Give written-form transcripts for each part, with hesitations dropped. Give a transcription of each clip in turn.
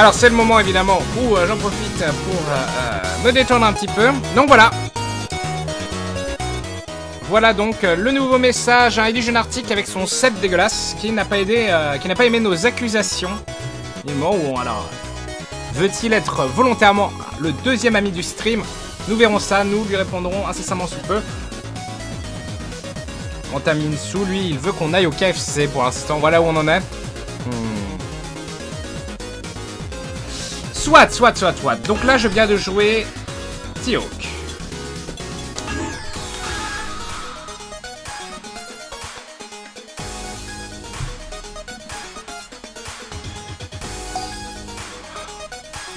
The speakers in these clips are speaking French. Alors c'est le moment évidemment où j'en profite pour me détendre un petit peu. Donc voilà. Voilà donc le nouveau message, un Illusion Arctic avec son set dégueulasse qui n'a pas aidé, qui n'a pas aimé nos accusations. Du moment où alors veut-il être volontairement le deuxième ami du stream? Nous verrons ça, nous lui répondrons incessamment sous peu. Quant à Minsou, lui, il veut qu'on aille au KFC pour l'instant. Voilà où on en est. Soit. Donc là, je viens de jouer T-Hawk.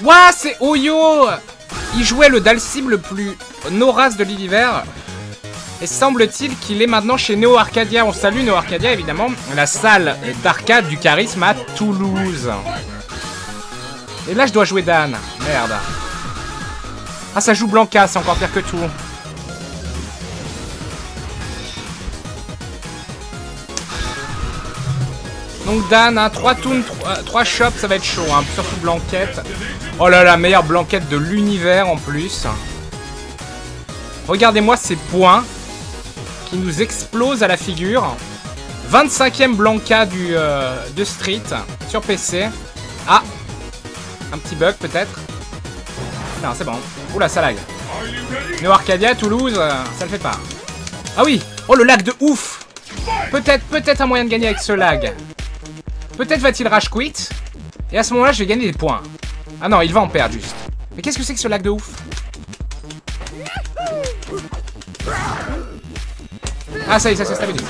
Ouah, c'est Ouyo. Il jouait le Dalsim le plus norace de l'univers. Et semble-t-il qu'il est maintenant chez Neo Arcadia. On salue Neo Arcadia, évidemment. La salle d'arcade du charisme à Toulouse. Et là, je dois jouer Dan. Merde. Ah, ça joue Blanca, c'est encore pire que tout. Donc Dan, hein, 3 toons, 3 shops, ça va être chaud, hein, surtout Blanquette. Oh là là, meilleure Blanquette de l'univers en plus. Regardez-moi ces points qui nous explosent à la figure. 25ème Blanca de Street sur PC. Ah, un petit bug peut-être. Non, c'est bon. Oula, ça lag. Neo Arcadia, Toulouse, ça le fait pas. Ah oui, oh le lag de ouf. Peut-être un moyen de gagner avec ce lag. Peut-être va-t-il rage quit. Et à ce moment-là, je vais gagner des points. Ah non, il va en perdre juste. Mais qu'est-ce que c'est que ce lag de ouf? Ah ça y est, ça s'est stabilisé.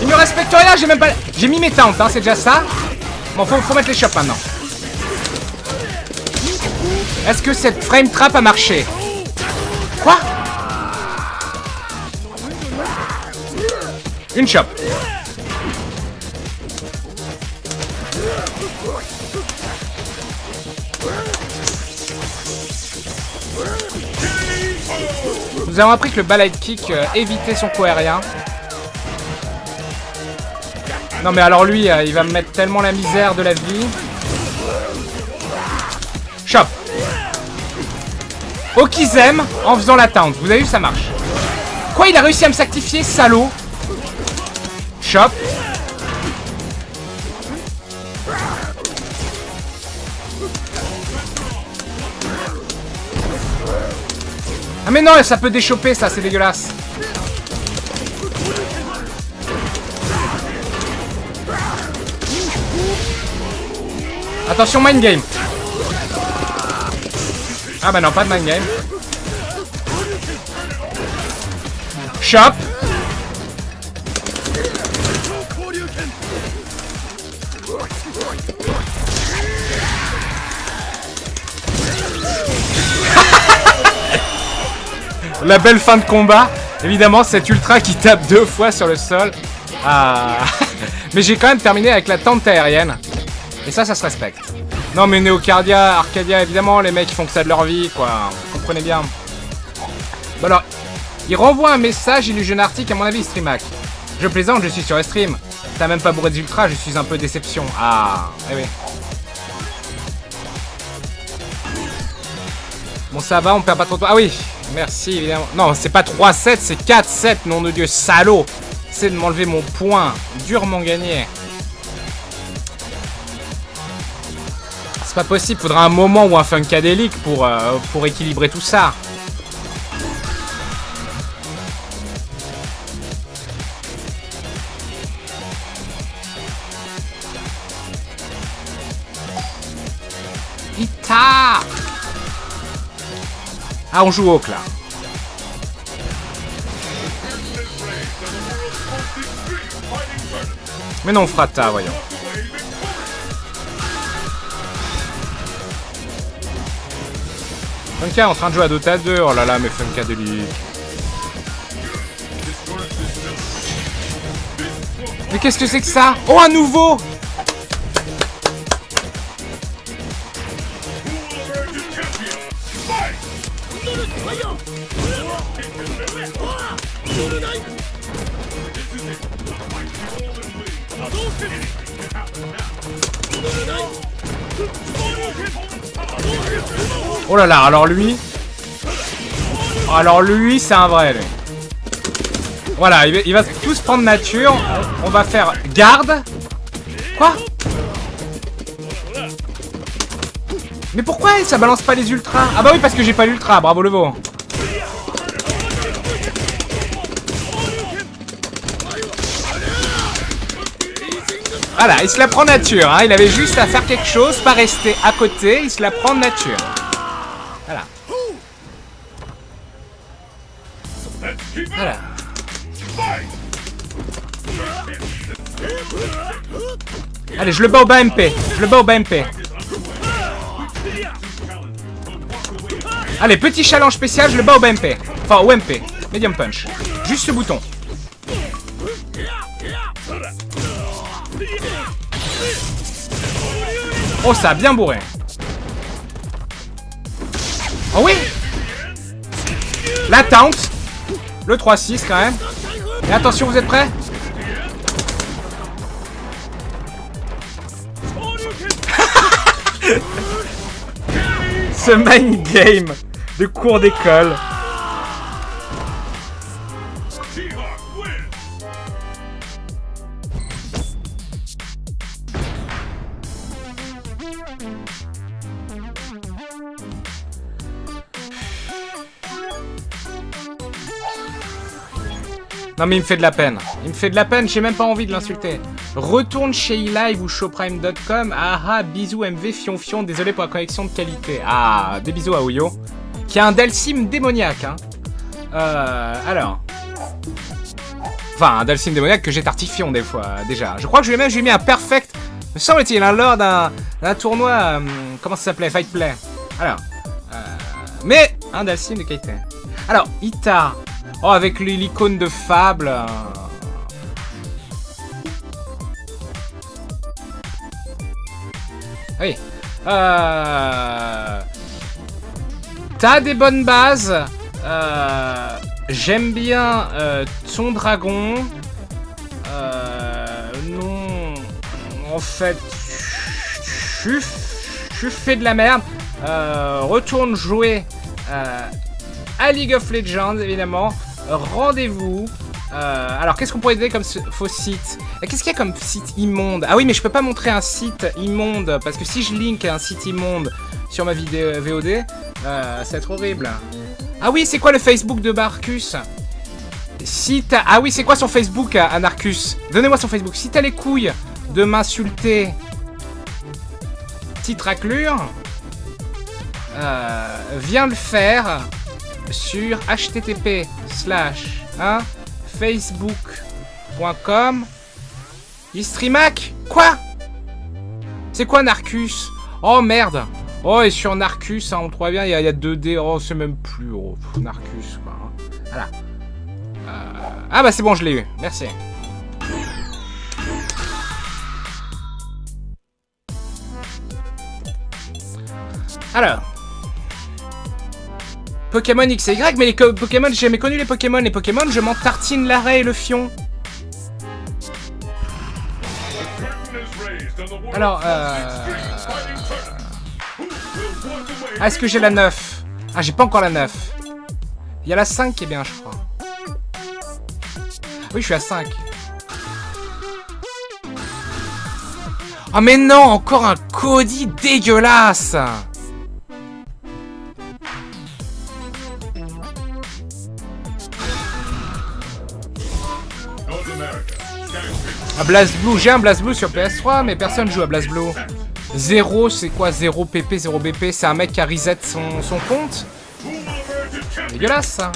Il me respecte rien, j'ai même pas... J'ai mis mes tentes, hein, c'est déjà ça. Bon, faut mettre les shops maintenant. Est-ce que cette frame trap a marché? Quoi? Une shop. Nous avons appris que le balade kick évitait son coup aérien. Non mais alors lui, il va me mettre tellement la misère de la vie. Chop. Oh qu'ils aiment en faisant la tente. Vous avez vu, ça marche. Quoi, il a réussi à me sacrifier, salaud. Chop. Ah mais non, ça peut déchoper ça, c'est dégueulasse. Attention, mind game. Ah bah non, pas de mind game. Chop. La belle fin de combat. Évidemment, cet ultra qui tape 2 fois sur le sol. Ah. Mais j'ai quand même terminé avec la tente aérienne. Et ça, ça se respecte. Non, mais Neocardia, Arcadia, évidemment, les mecs, ils font que ça de leur vie, quoi. Vous comprenez bien. Bon, alors, il renvoie un message Illusion Arctic, à mon avis, Streamac. Je plaisante, je suis sur le stream. T'as même pas bourré d'ultra, je suis un peu déception. Ah, eh oui. Bon, ça va, on perd pas trop de temps. Ah oui. Merci, évidemment. Non, c'est pas 3-7, c'est 4-7, nom de Dieu, salaud. C'est de m'enlever mon point, durement gagné. C'est pas possible, faudra un moment ou un funkadélique pour équilibrer tout ça. Ita! Ah, on joue au là. Mais non, Frata, voyons. Funka en train de jouer à Dota 2. Oh là là, mais Funka de lui. Mais qu'est-ce que c'est que ça? Oh, un nouveau! Oh là là, alors lui... Alors lui, c'est un vrai. Voilà, il va tous prendre nature. On va faire garde. Quoi? Mais pourquoi ça balance pas les ultras? Ah bah oui, parce que j'ai pas l'ultra, bravo le veau. Voilà, il se la prend nature, hein. Il avait juste à faire quelque chose, pas rester à côté, il se la prend nature. Voilà. Voilà. Allez, je le bats au bas MP. Je le bats au bas MP. Allez, petit challenge spécial, je le bats au bas MP. Enfin, au MP. Medium punch. Juste ce bouton. Oh, ça a bien bourré. Oh oui! La taunt. Le 3-6 quand même. Et attention, vous êtes prêts? Ce mind game de cours d'école. Non mais il me fait de la peine. Il me fait de la peine, j'ai même pas envie de l'insulter. Retourne chez eLive ou Showprime.com. Ah ah, bisous MV Fionfion, désolé pour la connexion de qualité. Ah, des bisous à Ouyo, qui a un Dalsim démoniaque, hein. Alors... Enfin, un Dalsim démoniaque que j'ai tartifion des fois, déjà. Je crois que je lui ai mis un perfect, me semble-t-il, hein, lors d'un tournoi... comment ça s'appelait? Fightplay. Alors... mais un Dalsim de qualité. Alors, Ita... Oh, avec l'icône de fable. Oui. T'as des bonnes bases. J'aime bien ton dragon. Non. En fait, tu fais de la merde. Retourne jouer à League of Legends, évidemment. Rendez-vous. Alors, qu'est-ce qu'on pourrait donner comme faux site? Qu'est-ce qu'il y a comme site immonde? Ah oui, mais je peux pas montrer un site immonde, parce que si je link un site immonde sur ma vidéo VOD, ça va être horrible. Ah oui, c'est quoi le Facebook de Narcus? Si t'as... Ah oui, c'est quoi son Facebook à Narcus? Donnez-moi son Facebook. Si t'as les couilles de m'insulter... Petite raclure... viens le faire... sur http://facebook.com. Istreamac. Quoi? C'est quoi Narcus? Oh merde. Oh, et sur Narcus, hein, on trouve bien, il y a 2D. Oh, c'est même plus. Oh, pff, Narcus, quoi. Voilà. Ah bah c'est bon, je l'ai eu. Merci. Alors. Pokémon X et Y, mais les Pokémon, j'ai jamais connu les Pokémon. Les Pokémon, je m'en tartine l'arrêt et le fion. Alors, ah, est-ce que j'ai la 9? Ah, j'ai pas encore la 9. Il y a la 5 qui est bien, je crois. Oui, je suis à 5. Ah, oh, mais non, encore un Cody dégueulasse! Ah, BlazBlue, j'ai un BlazBlue sur PS3, mais personne joue à BlazBlue. 0, c'est quoi? 0 PP, 0 BP, c'est un mec qui a reset son compte. Dégueulasse, ça.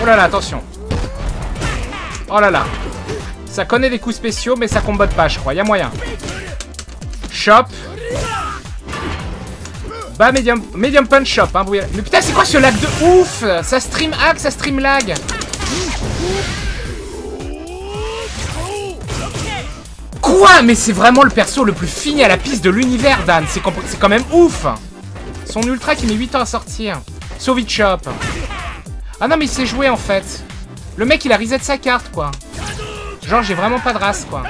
Oh là là, attention. Oh là là. Ça connaît des coups spéciaux, mais ça combatte pas, je crois. Y'a moyen. Chop. Bah, medium punch shop, hein, brouillard. Mais putain, c'est quoi ce lag de ouf? Ça stream hack, ça stream lag. Quoi? Mais c'est vraiment le perso le plus fini à la piste de l'univers, Dan. C'est quand même ouf. Son ultra qui met 8 ans à sortir. Sauve it shop. Ah non mais il s'est joué en fait. Le mec il a reset sa carte quoi. Genre j'ai vraiment pas de race quoi.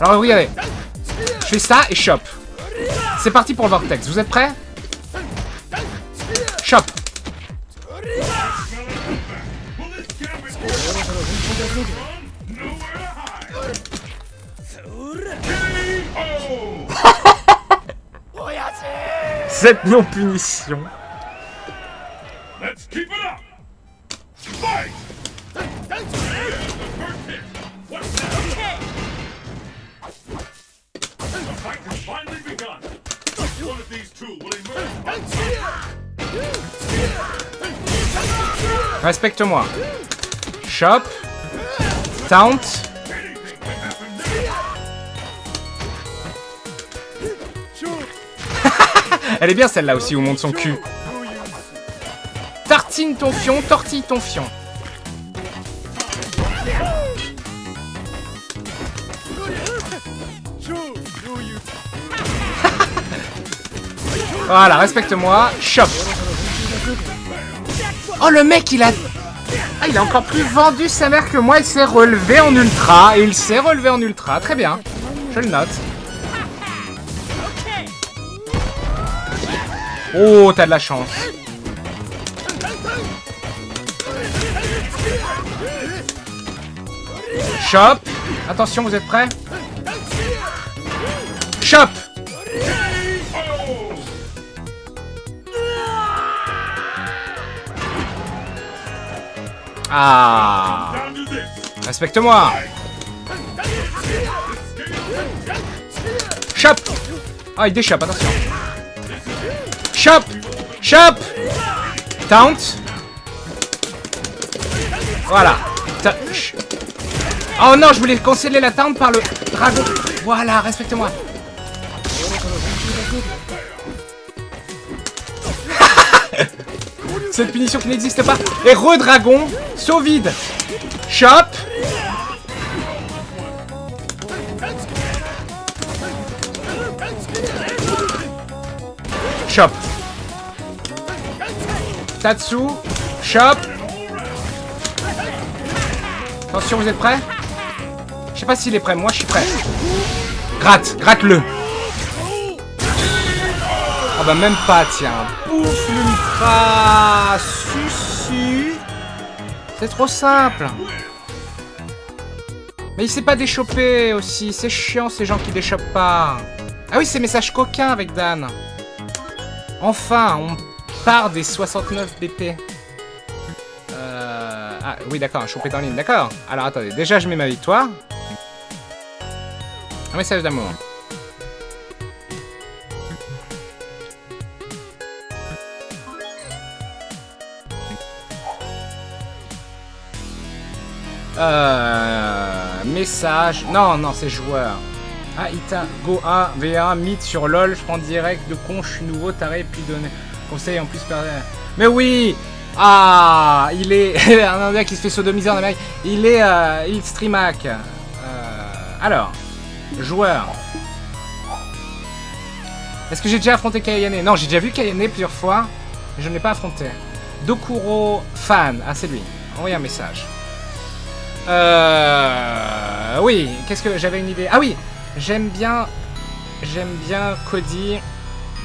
Alors regardez. Je fais ça et shop. C'est parti pour le vortex. Vous êtes prêts? Shop. Cette non-punition. Respecte-moi. Shop. Taunt. Elle est bien celle-là aussi où monte son cul. Tartine ton fion, tortille ton fion. Voilà, respecte-moi. Shop. Oh, le mec, il a... Ah, il a encore plus vendu sa mère que moi. Il s'est relevé en ultra. Et il s'est relevé en ultra. Très bien. Je le note. Oh, t'as de la chance. Shop. Attention, vous êtes prêts? Shop. Ah. Respecte-moi. Shop. Ah, il déchappe, attention. Shop. Shop. Taunt. Voilà. Oh non, je voulais canceller la taunt par le dragon. Voilà, respecte-moi. Cette punition qui n'existe pas. Et redragon, saut vide. Shop. Shop. Tatsu. Shop. Attention, vous êtes prêts? Je sais pas s'il est prêt, moi je suis prêt. Gratte, gratte-le. Ah bah même pas, tiens. Pouf, l'ultra susu. C'est trop simple. Mais il sait pas déchopper aussi. C'est chiant ces gens qui déchoppent pas. Ah oui, c'est message coquin avec Dan. Enfin, on part des 69 BP. Ah oui, d'accord, choper en ligne, d'accord. Alors attendez, déjà je mets ma victoire. Un message d'amour. Message... Non, non, c'est joueur. Ah, Ita, Go 1, V1, mythe sur LOL, je prends direct de con, je suis nouveau, taré, puis donner... Conseil en plus... Mais oui. Ah, il est... un Indien qui se fait sodomiser en Amérique. Il est... il streamac. Alors, joueur. Est-ce que j'ai déjà affronté Kayane? Non, j'ai déjà vu Kayane plusieurs fois. Je ne l'ai pas affronté. Dokuro, fan. Ah, c'est lui. Envoyez un message. Oui, qu'est-ce que... J'avais une idée. Ah oui, j'aime bien... J'aime bien Cody.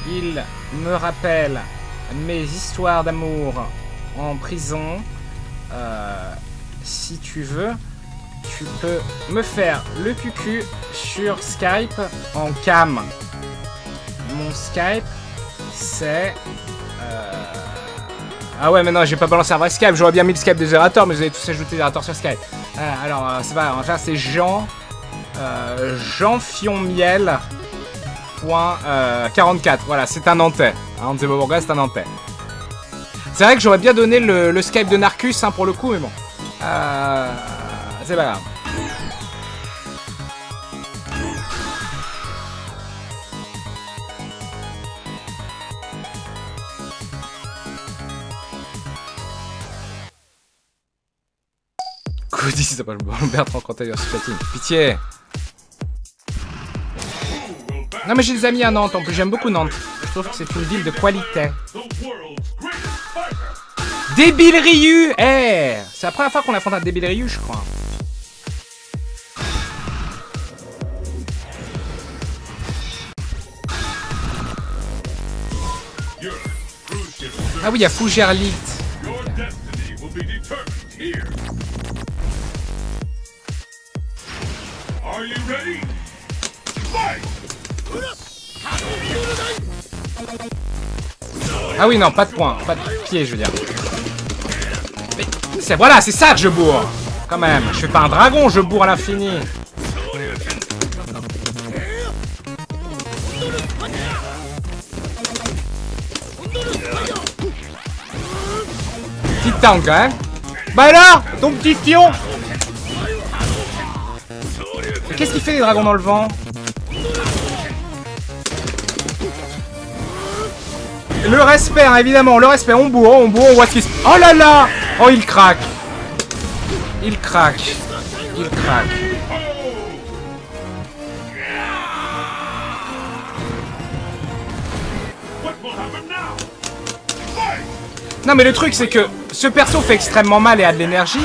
Il me rappelle mes histoires d'amour en prison. Si tu veux, tu peux me faire le cucu sur Skype en cam. Mon Skype, c'est... Ah ouais, mais non, j'ai pas balancé un vrai Skype. J'aurais bien mis le Skype de ZeratoR, mais vous avez tous ajouté ZeratoR sur Skype. Alors, c'est pas grave, on va faire, c'est Jean... JeanFionmiel.44. Voilà, c'est un Nantais. Hein, c'est un Nantais. C'est vrai que j'aurais bien donné le Skype de Narcus, hein, pour le coup, mais bon. C'est pas grave. Cody, c'est pas le bon Bertrand quand t'as eu un platine. Pitié. Non mais j'ai des amis à Nantes, en plus j'aime beaucoup Nantes. Je trouve que c'est une ville de qualité. Débile Ryu. Eh hey, c'est la première fois qu'on affronte un débile Ryu, je crois. Ah oui, il y a Fougerlite. Ah oui, non, pas de poing, pas de pied, je veux dire. Mais voilà, c'est ça que je bourre. Quand même, je suis pas un dragon, je bourre à l'infini. Petit tank, hein. Bah alors, ton petit fion. Qu'est-ce qu'il fait les dragons dans le vent? Le respect, hein, évidemment, le respect, on bourre, on voit ce qui se... Oh là là. Oh, il craque. Il craque. Il craque. Non mais le truc c'est que ce perso fait extrêmement mal et a de l'énergie.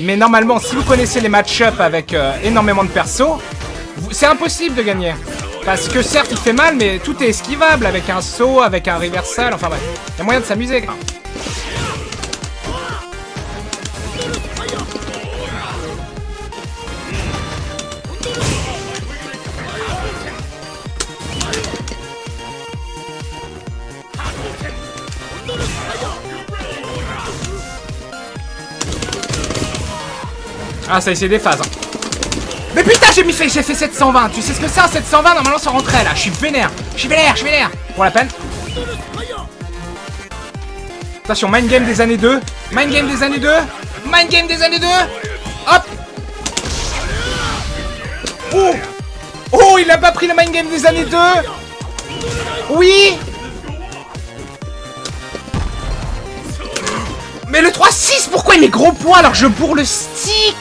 Mais normalement si vous connaissez les match-up avec énormément de persos, c'est impossible de gagner. Parce que certes il fait mal mais tout est esquivable avec un saut, avec un reversal, enfin bref. Il y a moyen de s'amuser. Ah ça c'est des phases hein. Mais putain j'ai fait 720. Tu sais ce que c'est un 720? Normalement ça rentrait là. Je suis vénère. Je suis vénère. Je suis vénère. Pour la peine. Attention mind game des années 2. Mind game des années 2. Mind game des années 2. Hop. Oh. Oh il a pas pris le mind game des années 2. Oui. Mais le 3-6 pourquoi il est gros poids alors que je bourre le stick?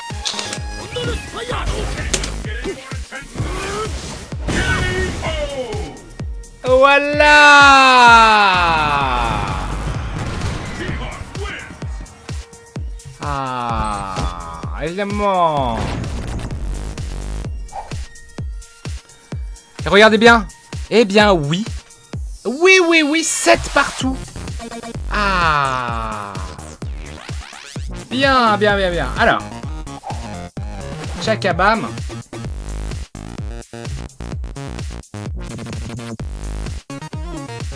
Voilà. Ah, évidemment. Et regardez bien. Eh bien, oui. Oui, oui, oui, 7 partout. Ah. Bien, bien, bien, bien. Alors. Tchakabam.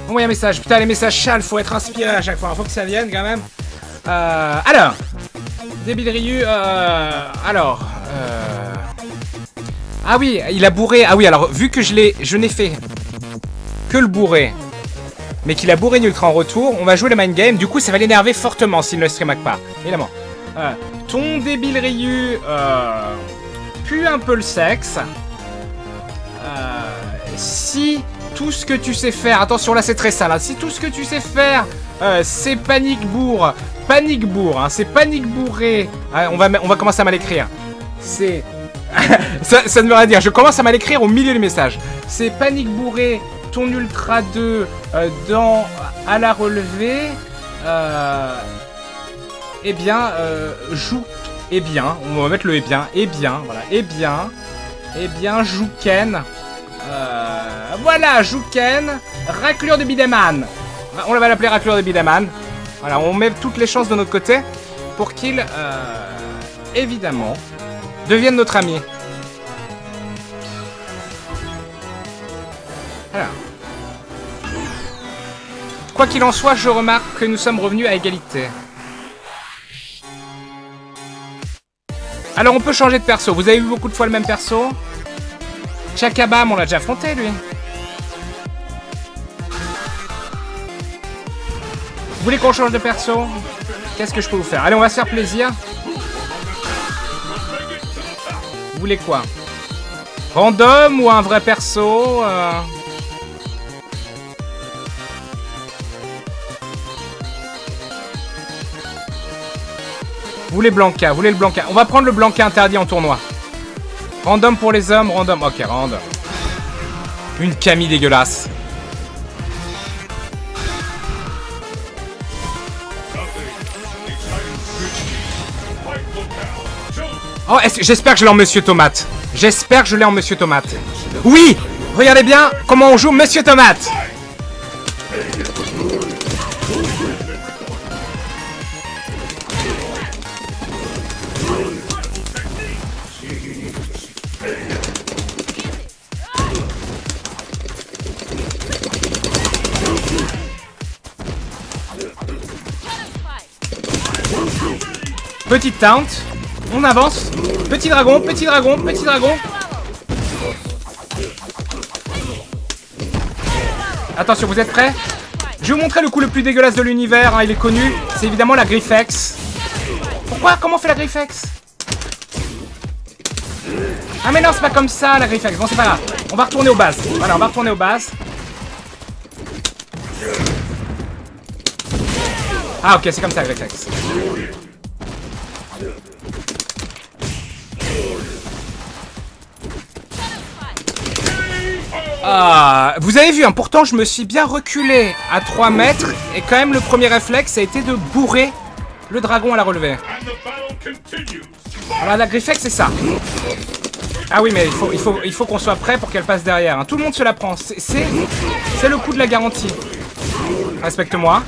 Envoyez un message. Putain, les messages chales, faut être inspiré à chaque fois. Faut que ça vienne quand même. Alors. Débile Ryu. Alors. Ah oui, il a bourré. Ah oui, alors, vu que je n'ai fait que le bourré, mais qu'il a bourré Nultra en retour, on va jouer le mind game. Du coup, ça va l'énerver fortement s'il ne le streamac pas. Évidemment. Ton débile Ryu pue un peu le sexe. Si tout ce que tu sais faire... Attention, là, c'est très sale. Hein. Si tout ce que tu sais faire, c'est panique-bourre. Panique-bourre. Hein. C'est panique-bourré. On va commencer à mal écrire. C'est... ça ne veut rien dire. Je commence à mal écrire au milieu du message. C'est panique-bourré. Ton Ultra 2 dans... à la relevée... Eh bien, joue. Eh bien, on va mettre le eh bien. Eh bien, voilà. Eh bien. Eh bien, joue Ken. Voilà, joue Ken. Raclure de Bidaman. On va l'appeler raclure de Bidaman. Voilà, on met toutes les chances de notre côté pour qu'il, évidemment, devienne notre ami. Alors. Quoi qu'il en soit, je remarque que nous sommes revenus à égalité. Alors on peut changer de perso, vous avez vu beaucoup de fois le même perso. Tchakabam, on l'a déjà affronté lui. Vous voulez qu'on change de perso? Qu'est-ce que je peux vous faire? Allez, on va se faire plaisir. Vous voulez quoi? Random ou un vrai perso? Vous voulez Blanca, vous voulez le Blanca. On va prendre le Blanca interdit en tournoi. Random pour les hommes, random. Ok, random. Une Camille dégueulasse. Oh, j'espère que je l'ai en Monsieur Tomate. J'espère que je l'ai en Monsieur Tomate. Oui! Regardez bien comment on joue Monsieur Tomate. Petite taunt, on avance, petit dragon, petit dragon, petit dragon. Attention, vous êtes prêts? Je vais vous montrer le coup le plus dégueulasse de l'univers, hein, il est connu, c'est évidemment la Griffex. Pourquoi? Comment on fait la Griffex? Ah mais non, c'est pas comme ça la Griffex, bon c'est pas grave, on va retourner aux bases, voilà, on va retourner aux bases. Ah ok, c'est comme ça la Griffex. Ah, vous avez vu, hein, pourtant je me suis bien reculé à 3 mètres et quand même le premier réflexe a été de bourrer le dragon à la relevée. Alors la Griffex c'est ça. Ah oui mais il faut qu'on soit prêt pour qu'elle passe derrière. Hein. Tout le monde se la prend, c'est le coup de la garantie. Respecte-moi.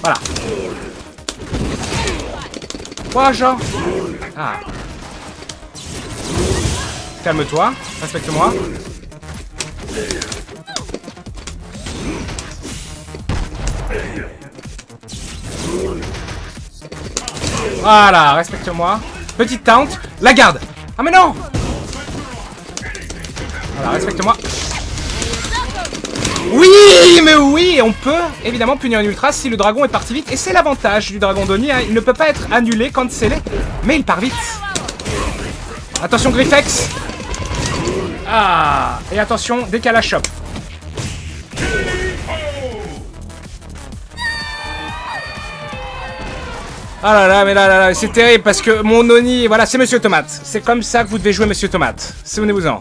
Voilà. Quoi genre? Ah. Calme-toi, respecte-moi. Voilà, respecte-moi. Petite taunt, la garde. Ah mais non! Voilà, respecte-moi. Oui, mais oui, on peut évidemment punir une ultra si le dragon est parti vite. Et c'est l'avantage du dragon d'Oni, hein, il ne peut pas être annulé, cancellé, mais il part vite. Attention Griffex. Ah, et attention, dès qu'elle la chope. Ah là là, mais là là là, c'est terrible parce que mon Oni, voilà, c'est Monsieur Tomate. C'est comme ça que vous devez jouer Monsieur Tomate. Souvenez-vous-en.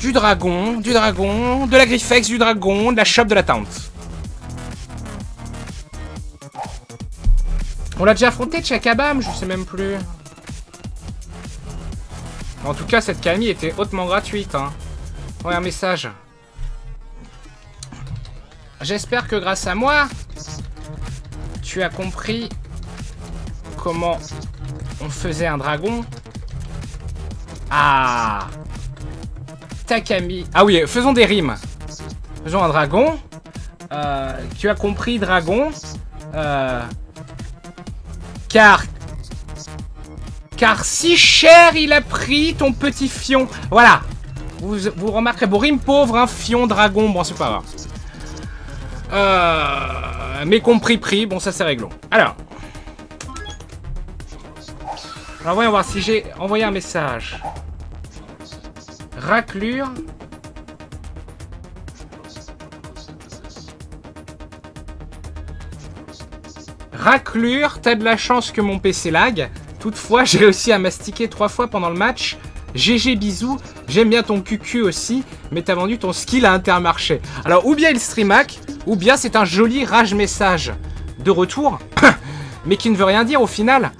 Du dragon, de la Griffex, du dragon, de la chope, de la taunt. On l'a déjà affronté, Tchakabam, je sais même plus. En tout cas, cette Camille était hautement gratuite. Hein. Ouais, un message. J'espère que grâce à moi, tu as compris comment on faisait un dragon. Ah, ta Camille. Ah oui, faisons des rimes. Faisons un dragon. Tu as compris, dragon. Car si cher il a pris ton petit fion. Voilà. Vous remarquerez. Bon, rime pauvre, un fion, dragon. Bon, c'est pas grave. Mais compris prix. Bon, ça, c'est réglo. Alors, voyons voir si j'ai envoyé un message. Raclure. Raclure, t'as de la chance que mon PC lag. Toutefois, j'ai réussi à mastiquer 3 fois pendant le match. GG bisous, j'aime bien ton QQ aussi, mais t'as vendu ton skill à Intermarché. Alors, ou bien il stream hack, ou bien c'est un joli rage message de retour, mais qui ne veut rien dire au final,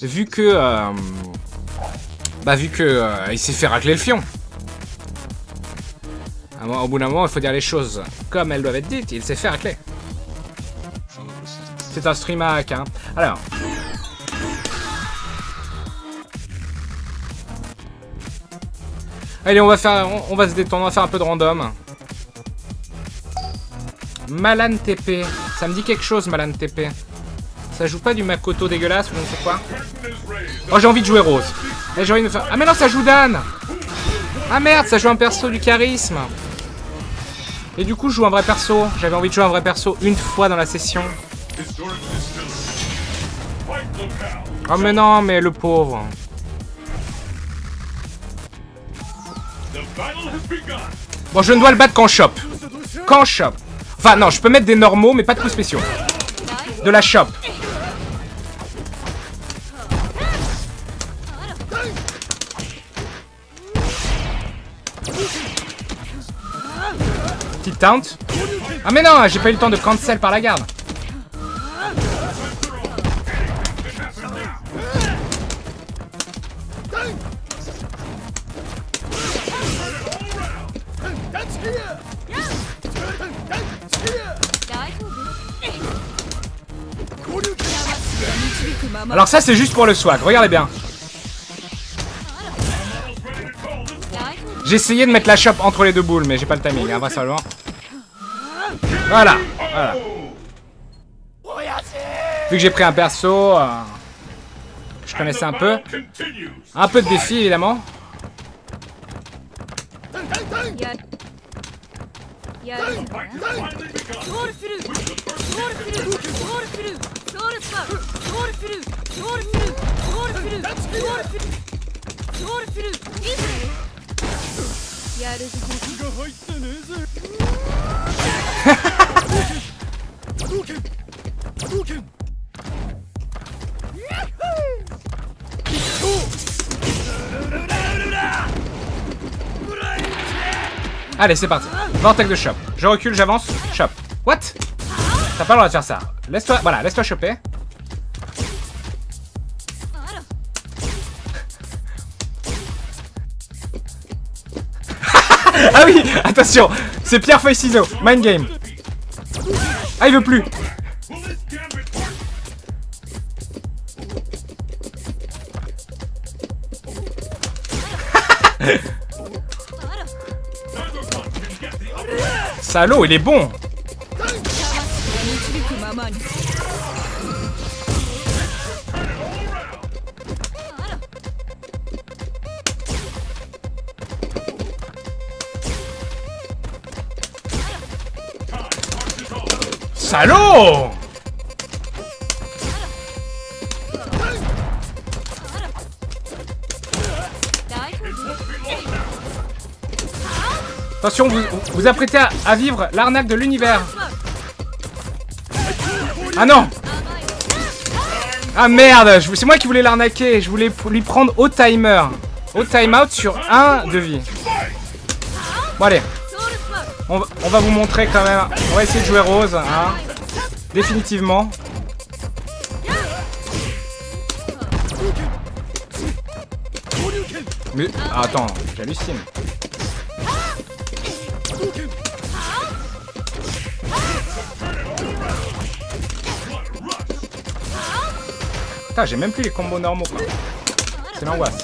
vu que... il s'est fait racler le fion. Alors, au bout d'un moment, il faut dire les choses comme elles doivent être dites, il s'est fait racler. C'est un stream hack, hein. Alors... Allez, on va se détendre, on va faire un peu de random. Malan TP. Ça me dit quelque chose, Malan TP. Ça joue pas du Makoto dégueulasse ou je ne sais quoi. Oh, j'ai envie de jouer Rose. Et j'ai envie de me faire... Ah mais non, ça joue Dan. Ah merde, ça joue un perso du charisme. Et du coup, je joue un vrai perso. J'avais envie de jouer un vrai perso une fois dans la session. Oh mais non, mais le pauvre. Bon, je ne dois le battre qu'en chope. Qu'en chope. Enfin, non, je peux mettre des normaux, mais pas de coups spéciaux. De la chope. Petite taunt. Ah mais non, j'ai pas eu le temps de cancel par la garde. Alors ça c'est juste pour le swag, regardez bien. J'ai essayé de mettre la chope entre les deux boules, mais j'ai pas le timing, hein, vraisemblablement. Voilà, voilà. Vu que j'ai pris un perso, je connaissais un peu. Un peu de défi, évidemment. Allez, c'est parti. Vortex de chop. Je recule, j'avance, chop. What? T'as pas le droit de faire ça. Laisse-toi, voilà, laisse-toi choper. Ah oui, attention, c'est pierre, feuille, ciseaux, mind game. Ah, il veut plus. Salaud, il est bon. Salaud! Attention, vous vous apprêtez à vivre l'arnaque de l'univers. Ah non! Ah merde! C'est moi qui voulais l'arnaquer. Je voulais lui prendre au timer. Au timeout sur 1 de vie. Bon allez. On va vous montrer quand même. On va essayer de jouer Rose, hein. Définitivement. Mais attends, j'hallucine. Putain, j'ai même plus les combos normaux. C'est l'angoisse.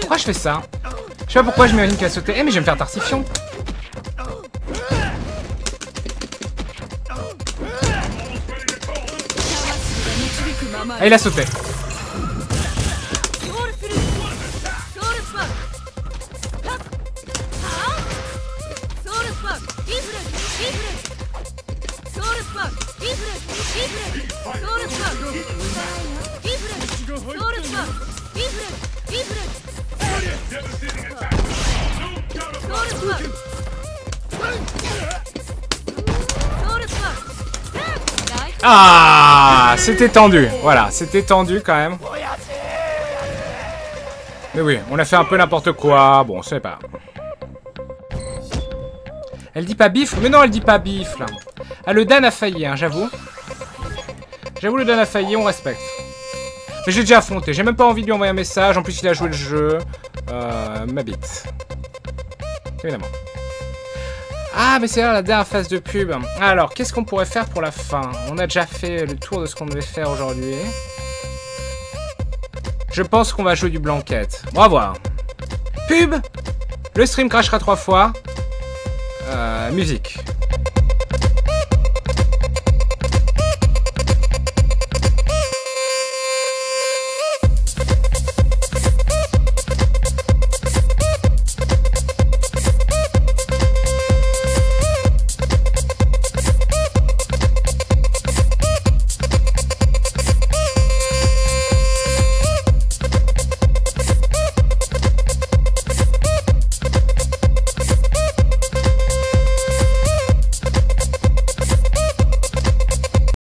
Pourquoi je fais ça? Je sais pas pourquoi je m'imagine qu'elle a sauté. Eh mais je vais me faire tarsifion. Ah il a sauté. Ah, c'était tendu. Voilà, c'était tendu quand même. Mais oui, on a fait un peu n'importe quoi. Bon, on sait pas. Elle dit pas bif? Mais non, elle dit pas bif, là. Ah, le Dan a failli, hein, j'avoue. J'avoue, le Dan a failli, on respecte. Mais j'ai déjà affronté. J'ai même pas envie de lui envoyer un message. En plus, il a joué le jeu. Ma bite. Évidemment. Ah, mais c'est là la dernière phase de pub. Alors, qu'est-ce qu'on pourrait faire pour la fin? On a déjà fait le tour de ce qu'on devait faire aujourd'hui. Je pense qu'on va jouer du blanquette. On va voir. Pub. Le stream crashera 3 fois. Musique.